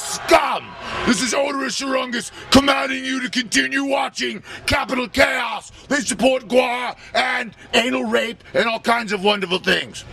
scum! This is Odorous Urungus commanding you to continue watching Capital Chaos. They support GWAR and anal rape and all kinds of wonderful things.